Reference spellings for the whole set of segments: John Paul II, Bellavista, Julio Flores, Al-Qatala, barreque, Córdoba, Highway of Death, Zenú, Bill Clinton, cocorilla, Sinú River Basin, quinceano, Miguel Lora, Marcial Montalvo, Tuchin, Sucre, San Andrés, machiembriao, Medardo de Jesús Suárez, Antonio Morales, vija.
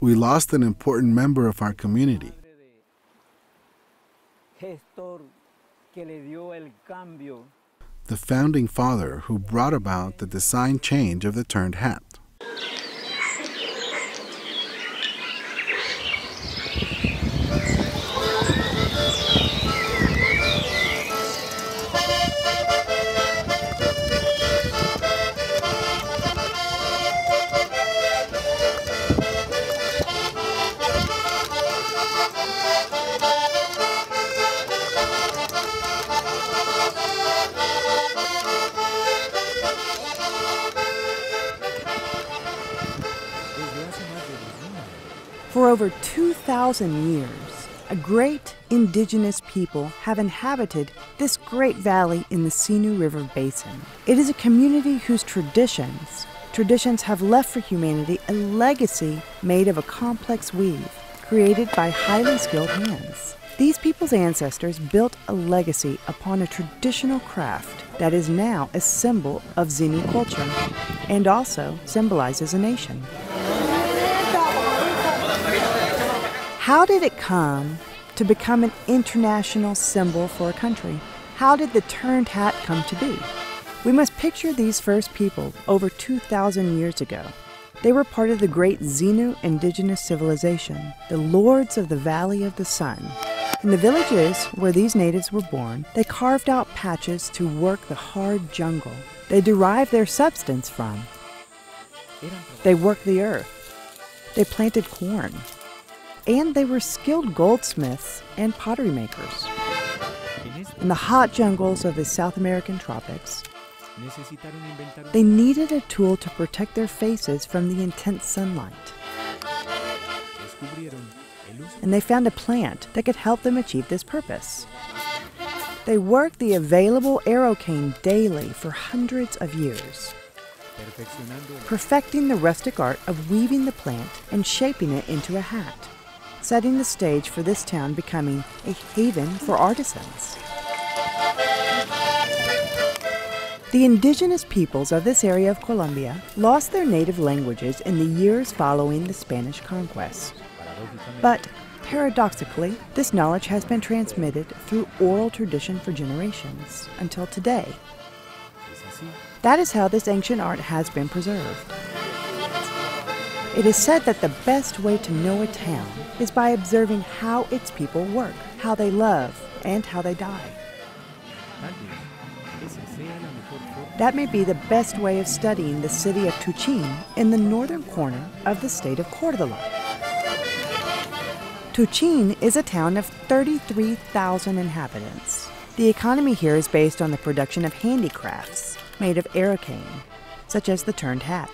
We lost an important member of our community. The founding father who brought about the design change of the turned hat. For over 2,000 years, a great indigenous people have inhabited this great valley in the Sinú River Basin. It is a community whose traditions have left for humanity a legacy made of a complex weave created by highly skilled hands. These people's ancestors built a legacy upon a traditional craft that is now a symbol of Zenú culture and also symbolizes a nation. How did it come to become an international symbol for a country? How did the turned hat come to be? We must picture these first people over 2,000 years ago. They were part of the great Zenú indigenous civilization, the lords of the Valley of the Sun. In the villages where these natives were born, they carved out patches to work the hard jungle they derived their substance from. They worked the earth. They planted corn. And they were skilled goldsmiths and pottery makers. In the hot jungles of the South American tropics, they needed a tool to protect their faces from the intense sunlight. And they found a plant that could help them achieve this purpose. They worked the available arrow cane daily for hundreds of years, perfecting the rustic art of weaving the plant and shaping it into a hat, setting the stage for this town becoming a haven for artisans. The indigenous peoples of this area of Colombia lost their native languages in the years following the Spanish conquest. But paradoxically, this knowledge has been transmitted through oral tradition for generations until today. That is how this ancient art has been preserved. It is said that the best way to know a town is by observing how its people work, how they love, and how they die. That may be the best way of studying the city of Tuchin in the northern corner of the state of Córdoba. Tuchin is a town of 33,000 inhabitants. The economy here is based on the production of handicrafts made of arrow cane, such as the turned hat.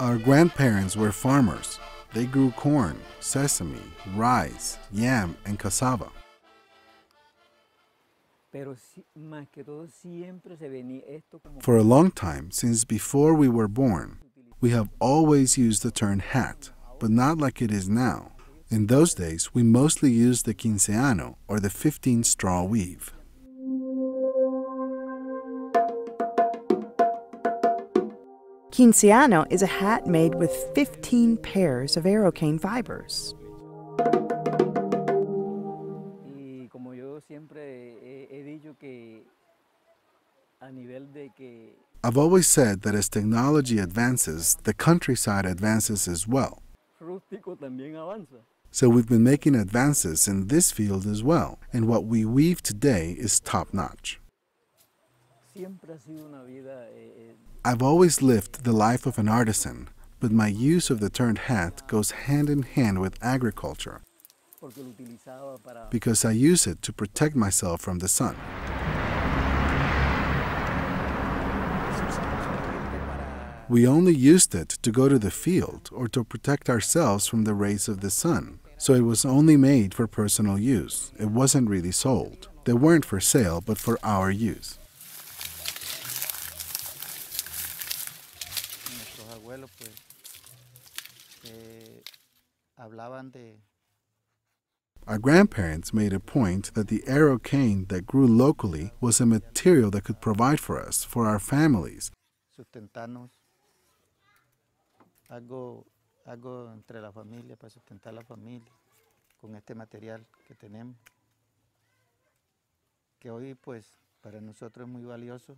Our grandparents were farmers. They grew corn, sesame, rice, yam, and cassava. For a long time, since before we were born, we have always used the turned hat, but not like it is now. In those days, we mostly used the quinceano, or the 15-straw weave. Quinceano is a hat made with 15 pairs of arrow cane fibers. I've always said that as technology advances, the countryside advances as well. So we've been making advances in this field as well, and what we weave today is top-notch. I've always lived the life of an artisan, but my use of the turned hat goes hand in hand with agriculture because I use it to protect myself from the sun. We only used it to go to the field or to protect ourselves from the rays of the sun, so it was only made for personal use. It wasn't really sold. They weren't for sale, but for our use. Our grandparents made a point that the arrow cane that grew locally was a material that could provide for us, for our families. Algo entre la familia, para sustentar la familia, con este material que tenemos, que hoy pues para nosotros es muy valioso.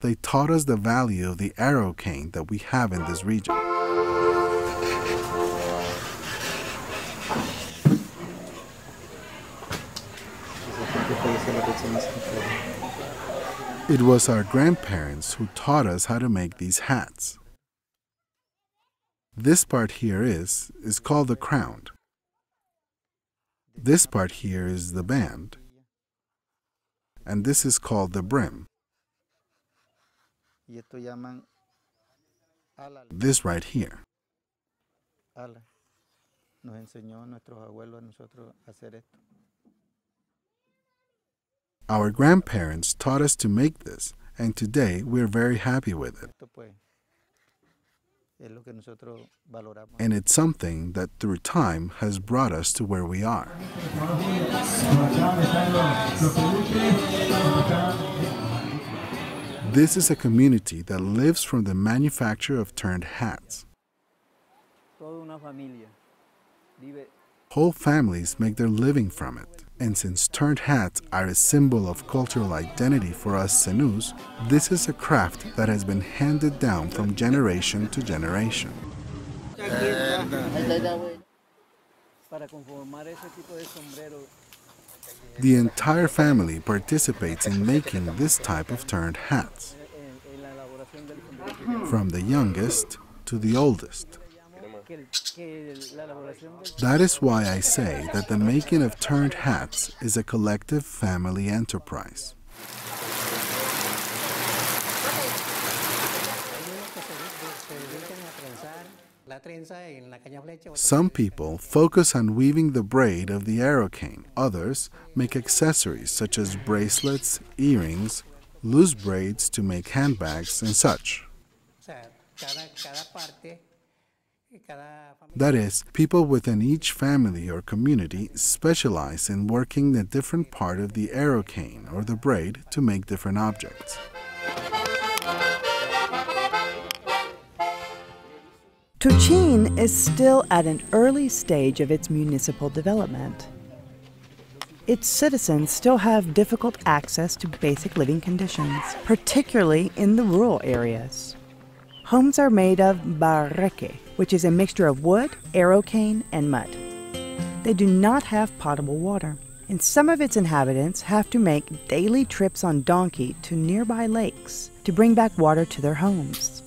They taught us the value of the arrow cane that we have in this region. It was our grandparents who taught us how to make these hats. This part here is called the crown. This part here is the band. And this is called the brim. This right here. Our grandparents taught us to make this, and today we are very happy with it. And it's something that through time has brought us to where we are. This is a community that lives from the manufacture of turned hats. Whole families make their living from it. And since turned hats are a symbol of cultural identity for us Zenús, this is a craft that has been handed down from generation to generation. The entire family participates in making this type of turned hats, from the youngest to the oldest. That is why I say that the making of turned hats is a collective family enterprise. Some people focus on weaving the braid of the arrow cane. Others make accessories such as bracelets, earrings, loose braids to make handbags and such. That is, people within each family or community specialize in working a different part of the arrow cane or the braid to make different objects. Tuchin is still at an early stage of its municipal development. Its citizens still have difficult access to basic living conditions, particularly in the rural areas. Homes are made of barreque, which is a mixture of wood, arrow cane, and mud. They do not have potable water, and some of its inhabitants have to make daily trips on donkey to nearby lakes to bring back water to their homes.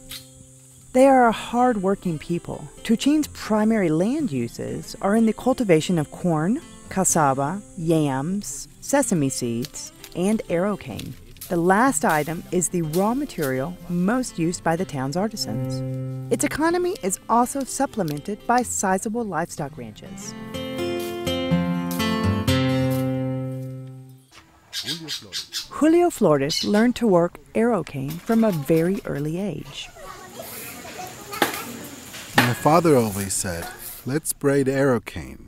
They are a hard-working people. Tuchin's primary land uses are in the cultivation of corn, cassava, yams, sesame seeds, and arrow cane. The last item is the raw material most used by the town's artisans. Its economy is also supplemented by sizable livestock ranches. Julio Flores learned to work arrow cane from a very early age. My father always said, "Let's braid arrow cane,"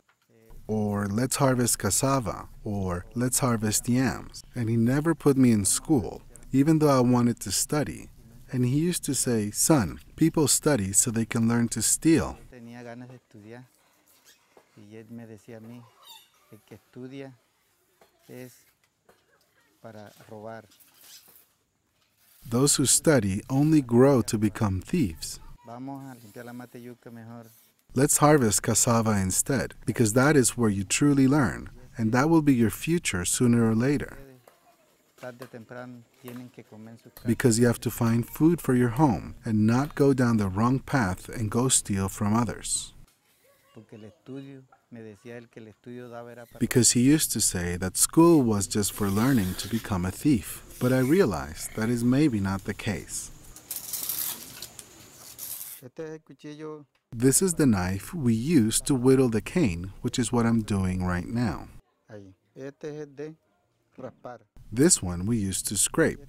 or "Let's harvest cassava," or "Let's harvest yams." And he never put me in school, even though I wanted to study. And he used to say, "Son, people study so they can learn to steal." Those who study only grow to become thieves. Let's harvest cassava instead, because that is where you truly learn, and that will be your future sooner or later. Because you have to find food for your home and not go down the wrong path and go steal from others. Because he used to say that school was just for learning to become a thief, but I realized that is maybe not the case. This is the knife we use to whittle the cane, which is what I'm doing right now. This one we use to scrape.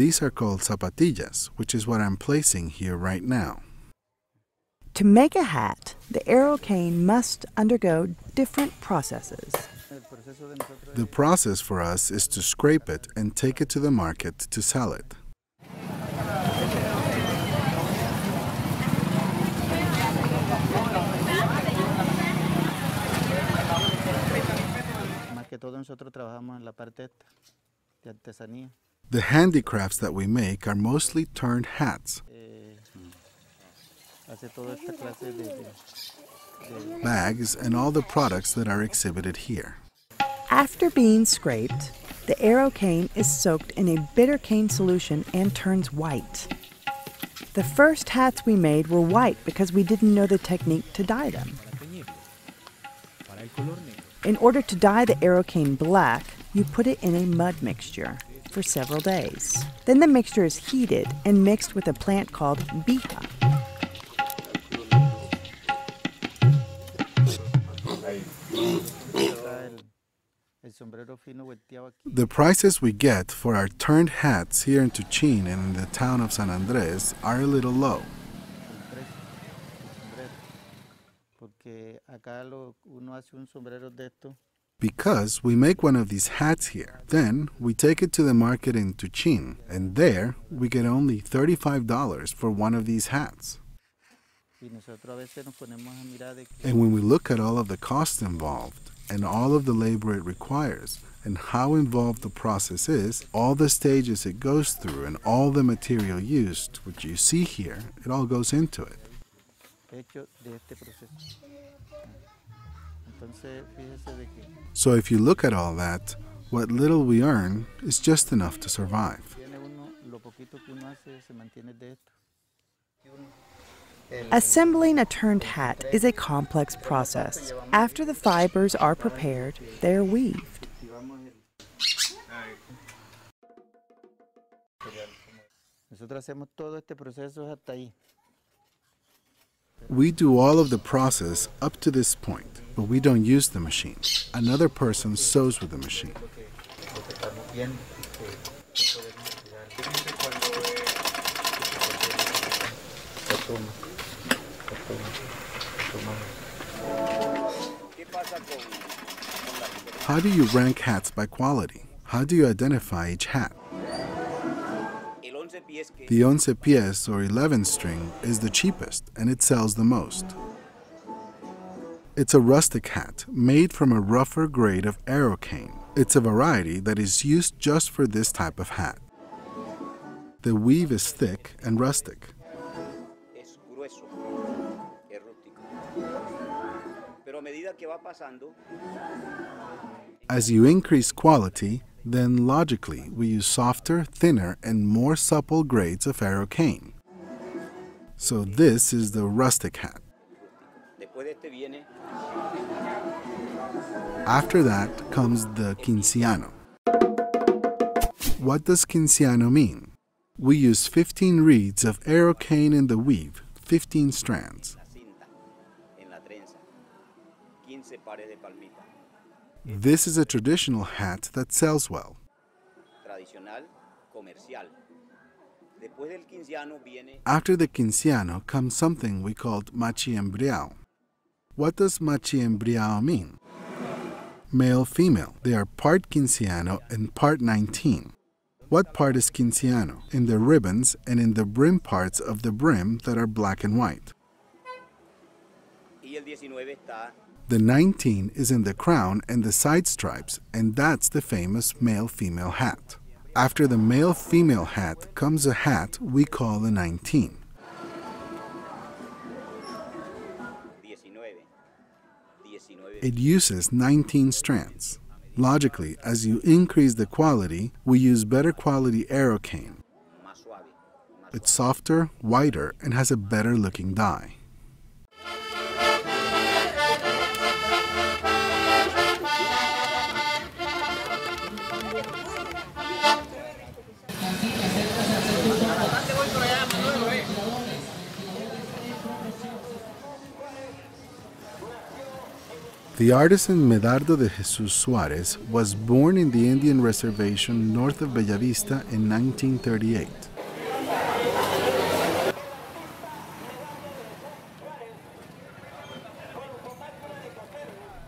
These are called zapatillas, which is what I'm placing here right now. To make a hat, the arrow cane must undergo different processes. The process for us is to scrape it and take it to the market to sell it. The handicrafts that we make are mostly turned hats, bags, and all the products that are exhibited here. After being scraped, the arrow cane is soaked in a bitter cane solution and turns white. The first hats we made were white because we didn't know the technique to dye them. In order to dye the arrow cane black, you put it in a mud mixture for several days. Then the mixture is heated and mixed with a plant called vija. The prices we get for our turned hats here in Tuchin and in the town of San Andres are a little low. Because we make one of these hats here, then we take it to the market in Tuchin, and there we get only $35 for one of these hats. And when we look at all of the costs involved, and all of the labor it requires, and how involved the process is, all the stages it goes through, and all the material used, which you see here, it all goes into it. So if you look at all that, what little we earn is just enough to survive. Assembling a turned hat is a complex process. After the fibers are prepared, they are weaved. We do all of the process up to this point, but we don't use the machine. Another person sews with the machine. How do you rank hats by quality? How do you identify each hat? The 11 pies or 11 string is the cheapest and it sells the most. It's a rustic hat made from a rougher grade of arrow cane. It's a variety that is used just for this type of hat. The weave is thick and rustic. As you increase quality, then logically we use softer, thinner, and more supple grades of arrow cane. So this is the rustic hat. After that comes the quinceano. What does quinceano mean? We use 15 reeds of arrow cane in the weave, 15 strands. This is a traditional hat that sells well. After the quinceano comes something we called machiembriao. What does machiembriao mean? Male, female. They are part quinceano and part 19. What part is quinceano? In the ribbons and in the brim parts of the brim that are black and white. The 19 is in the crown and the side stripes, and that's the famous male-female hat. After the male-female hat comes a hat we call the 19. It uses 19 strands. Logically, as you increase the quality, we use better quality arrow cane. It's softer, whiter, and has a better looking dye. The artisan Medardo de Jesús Suárez was born in the Indian reservation north of Bellavista in 1938.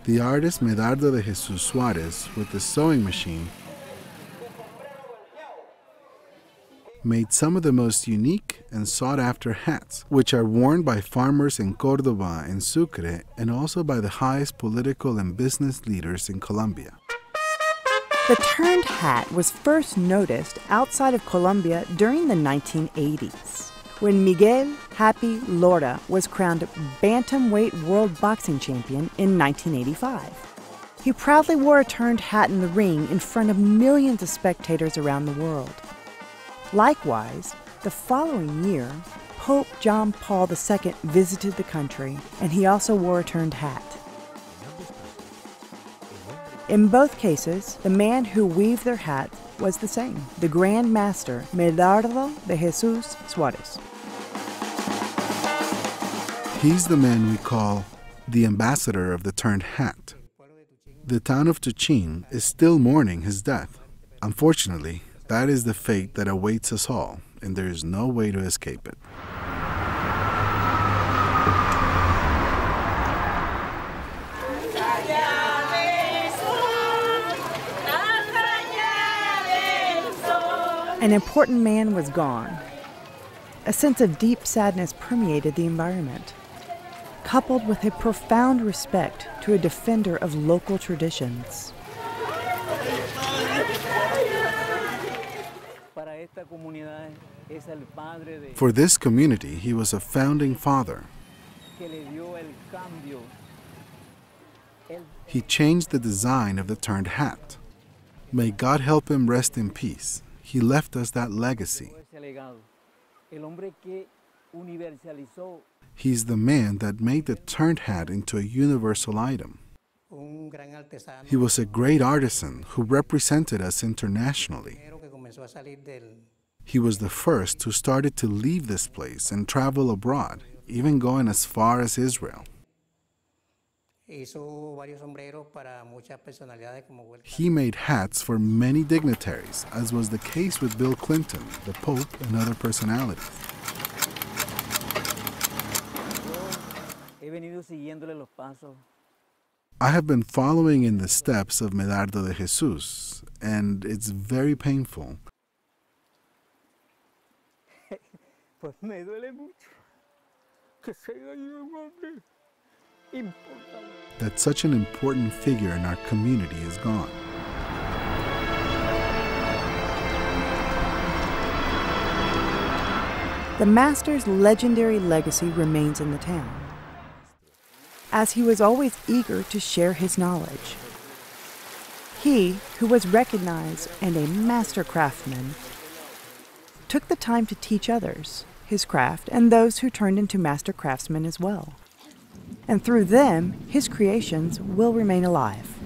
the artist Medardo de Jesús Suárez, with the sewing machine, made some of the most unique and sought-after hats, which are worn by farmers in Córdoba and Sucre, and also by the highest political and business leaders in Colombia. The turned hat was first noticed outside of Colombia during the 1980s, when Miguel "Happy" Lora was crowned bantamweight world boxing champion in 1985. He proudly wore a turned hat in the ring in front of millions of spectators around the world. Likewise, the following year, Pope John Paul II visited the country, and he also wore a turned hat. In both cases, the man who weaved their hat was the same, the Grand Master Medardo de Jesús Suárez. He's the man we call the ambassador of the turned hat. The town of Tuchin is still mourning his death. Unfortunately, that is the fate that awaits us all, and there is no way to escape it. An important man was gone. A sense of deep sadness permeated the environment, coupled with a profound respect to a defender of local traditions. For this community, he was a founding father. He changed the design of the turned hat. May God help him rest in peace. He left us that legacy. He's the man that made the turned hat into a universal item. He was a great artisan who represented us internationally. He was the first who started to leave this place and travel abroad, even going as far as Israel. He made hats for many dignitaries, as was the case with Bill Clinton, the Pope, and other personalities. I have been following in the steps of Medardo de Jesús, and it's very painful. That such an important figure in our community is gone. The master's legendary legacy remains in the town, as he was always eager to share his knowledge. He, who was recognized and a master craftsman, took the time to teach others his craft and those who turned into master craftsmen as well. And through them, his creations will remain alive.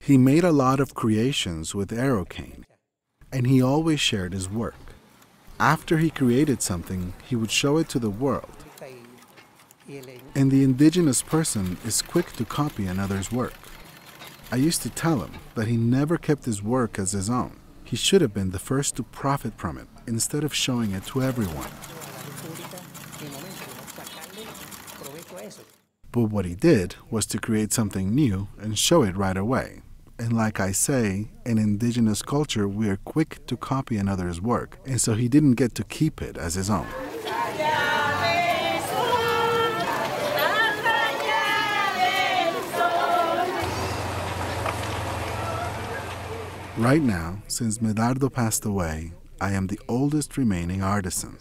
He made a lot of creations with arrow cane, and he always shared his work. After he created something, he would show it to the world. And the indigenous person is quick to copy another's work. I used to tell him that he never kept his work as his own. He should have been the first to profit from it, instead of showing it to everyone. But what he did was to create something new and show it right away. And like I say, in indigenous culture, we are quick to copy another's work, and so he didn't get to keep it as his own. Right now, since Medardo passed away, I am the oldest remaining artisan.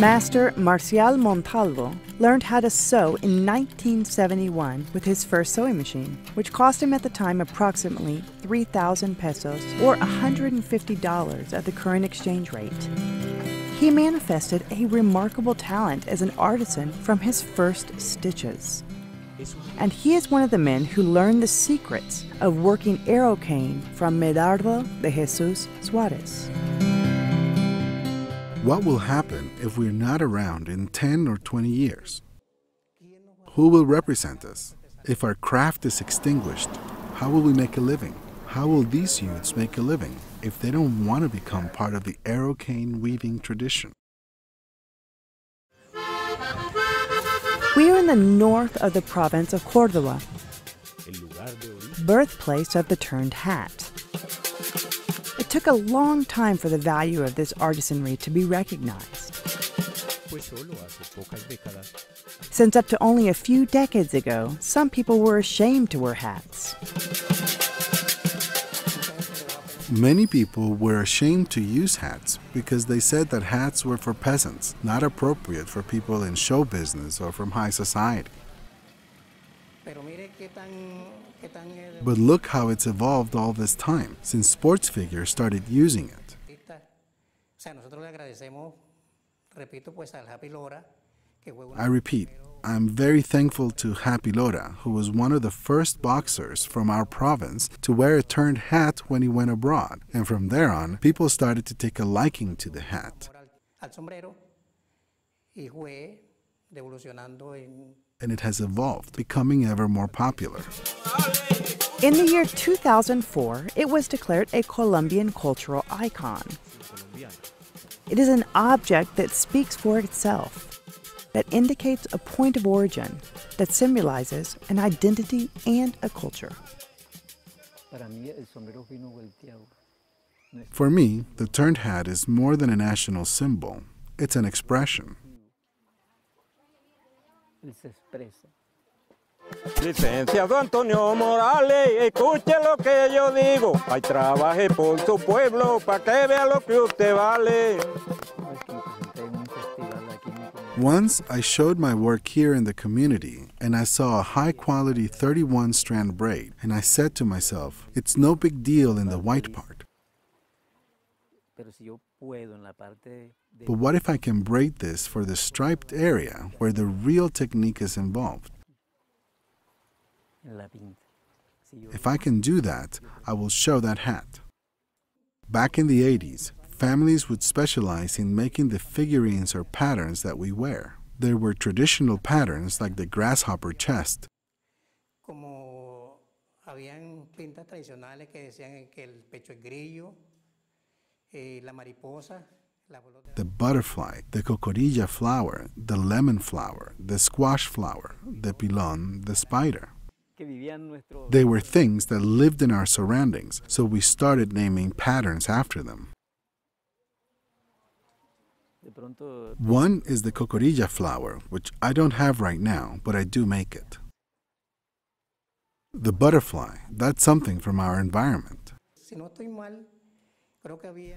Master Marcial Montalvo learned how to sew in 1971 with his first sewing machine, which cost him at the time approximately 3,000 pesos or $150 at the current exchange rate. He manifested a remarkable talent as an artisan from his first stitches. And he is one of the men who learned the secrets of working arrow cane from Medardo de Jesús Suárez. What will happen if we're not around in 10 or 20 years? Who will represent us? If our craft is extinguished, how will we make a living? How will these youths make a living if they don't want to become part of the arrow cane weaving tradition? We are in the north of the province of Córdoba, birthplace of the turned hat. It took a long time for the value of this artisanry to be recognized. Since up to only a few decades ago, some people were ashamed to wear hats. Many people were ashamed to use hats because they said that hats were for peasants, not appropriate for people in show business or from high society. But look how it's evolved all this time, since sports figures started using it. I repeat, I'm very thankful to Happy Lora, who was one of the first boxers from our province to wear a turned hat when he went abroad. And from there on, people started to take a liking to the hat. And it has evolved, becoming ever more popular. In the year 2004, it was declared a Colombian cultural icon. It is an object that speaks for itself, that indicates a point of origin, that symbolizes an identity and a culture. For me, the turned hat is more than a national symbol. It's an expression. Licenciado Antonio Morales, escuche lo que yo digo. Ay, trabaje por su pueblo para que vea lo que usted vale. Once I showed my work here in the community and I saw a high quality 31 strand braid, and I said to myself, it's no big deal in the white part. But what if I can braid this for the striped area where the real technique is involved? If I can do that, I will show that hat. Back in the 80s, families would specialize in making the figurines or patterns that we wear. There were traditional patterns like the grasshopper chest, the butterfly, the cocorilla flower, the lemon flower, the squash flower, the pilon, the spider. They were things that lived in our surroundings, so we started naming patterns after them. One is the cocorilla flower, which I don't have right now, but I do make it. The butterfly, that's something from our environment.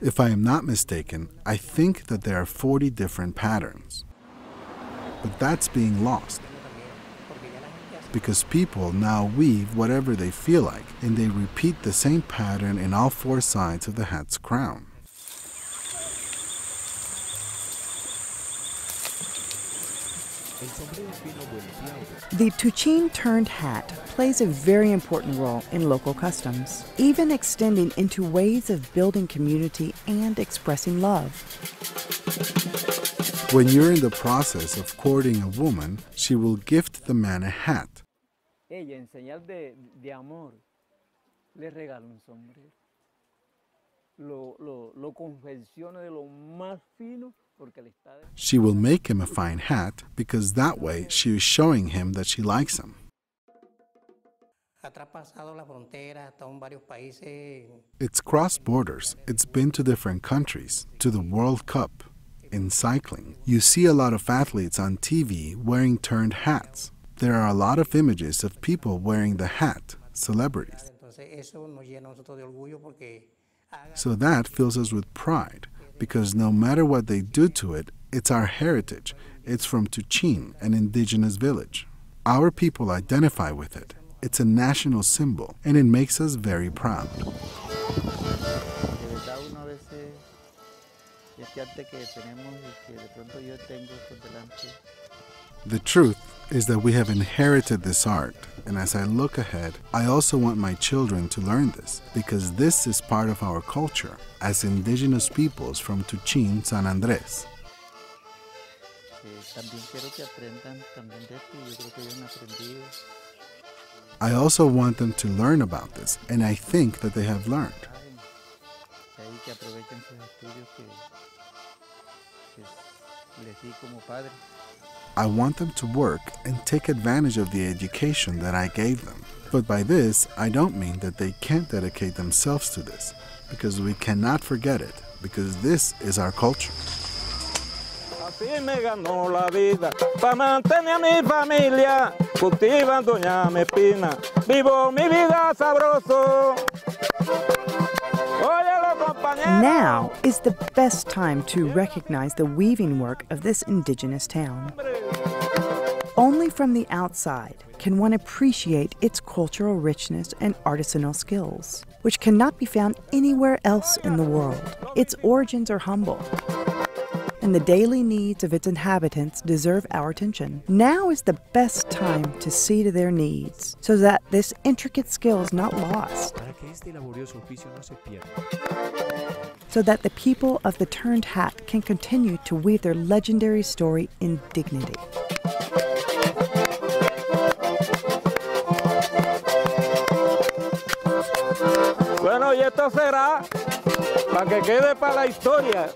If I am not mistaken, I think that there are 40 different patterns. But that's being lost, because people now weave whatever they feel like, and they repeat the same pattern in all four sides of the hat's crown. The Tuchin turned hat plays a very important role in local customs, even extending into ways of building community and expressing love. When you're in the process of courting a woman, she will gift the man a hat. She will make him a fine hat, because that way she is showing him that she likes him. It's crossed borders, it's been to different countries, to the World Cup, in cycling. You see a lot of athletes on TV wearing turned hats. There are a lot of images of people wearing the hat, celebrities. So that fills us with pride, because no matter what they do to it, it's our heritage. It's from Tuchin, an indigenous village. Our people identify with it. It's a national symbol, and it makes us very proud. The truth is that we have inherited this art, and as I look ahead, I also want my children to learn this, because this is part of our culture as indigenous peoples from Tuchin, San Andrés. I also want them to learn about this, and I think that they have learned. I want them to work and take advantage of the education that I gave them. But by this, I don't mean that they can't dedicate themselves to this, because we cannot forget it, because this is our culture. Así me ganó la vida, para mantener a mi familia, cultivando ñame espina, vivo mi vida sabroso. Now is the best time to recognize the weaving work of this indigenous town. Only from the outside can one appreciate its cultural richness and artisanal skills, which cannot be found anywhere else in the world. Its origins are humble, and the daily needs of its inhabitants deserve our attention. Now is the best time to see to their needs, so that this intricate skill is not lost, so that the people of the turned hat can continue to weave their legendary story in dignity. Bueno, y esto será para que quede para la historia.